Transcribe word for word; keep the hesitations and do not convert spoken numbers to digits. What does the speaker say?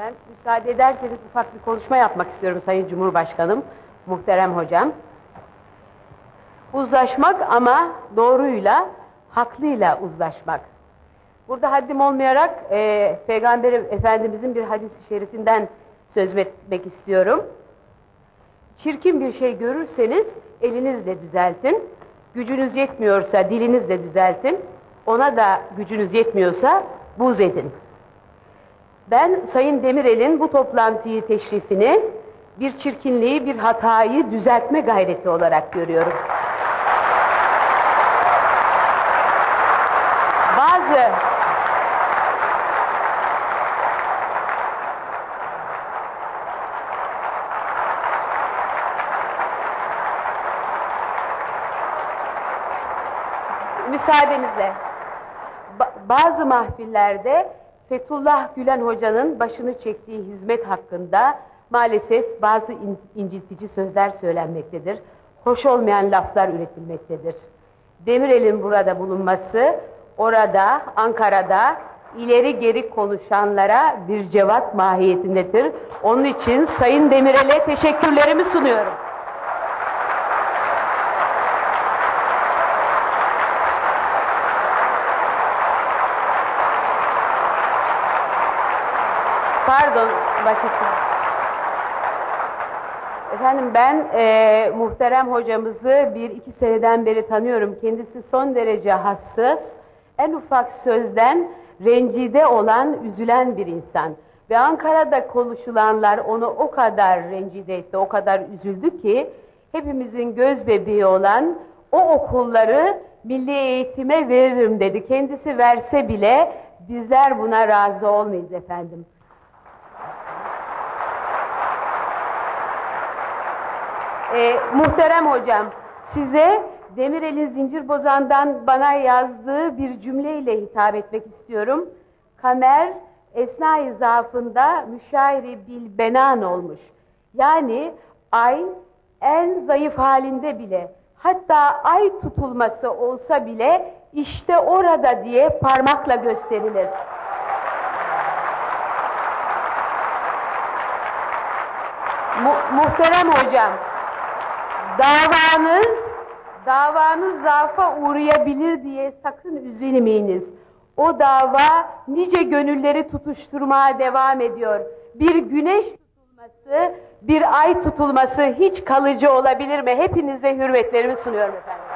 Ben müsaade ederseniz ufak bir konuşma yapmak istiyorum Sayın Cumhurbaşkanım, muhterem hocam. Uzlaşmak ama doğruyla, haklıyla uzlaşmak. Burada haddim olmayarak e, Peygamber Efendimizin bir hadis-i şerifinden söz etmek istiyorum. Çirkin bir şey görürseniz elinizle düzeltin, gücünüz yetmiyorsa dilinizle düzeltin, ona da gücünüz yetmiyorsa buğz edin. Ben Sayın Demirel'in bu toplantıyı, teşrifini bir çirkinliği, bir hatayı düzeltme gayreti olarak görüyorum. Bazı müsaadenizle bazı mahfillerde Fethullah Gülen hocanın başını çektiği hizmet hakkında maalesef bazı in, incitici sözler söylenmektedir. Hoş olmayan laflar üretilmektedir. Demirel'in burada bulunması, orada, Ankara'da ileri geri konuşanlara bir cevap mahiyetindedir. Onun için Sayın Demirel'e teşekkürlerimi sunuyorum. Pardon, bakışım. Efendim ben e, muhterem hocamızı bir iki seneden beri tanıyorum. Kendisi son derece hassas, en ufak sözden rencide olan, üzülen bir insan. Ve Ankara'da konuşulanlar onu o kadar rencide etti, o kadar üzüldü ki hepimizin göz bebeği olan o okulları milli eğitime veririm dedi. Kendisi verse bile bizler buna razı olmayız efendim. Ee, muhterem hocam, size Demirel'in Zincir Bozan'dan bana yazdığı bir cümleyle hitap etmek istiyorum. Kamer esna-i zaafında müşairi bil benan olmuş. Yani ay en zayıf halinde bile, hatta ay tutulması olsa bile işte orada diye parmakla gösterilir. Mu- muhterem hocam, Davanız, davanız zaafa uğrayabilir diye sakın üzülmeyiniz. O dava nice gönülleri tutuşturmaya devam ediyor. Bir güneş tutulması, bir ay tutulması hiç kalıcı olabilir mi? Hepinize hürmetlerimi sunuyorum efendim.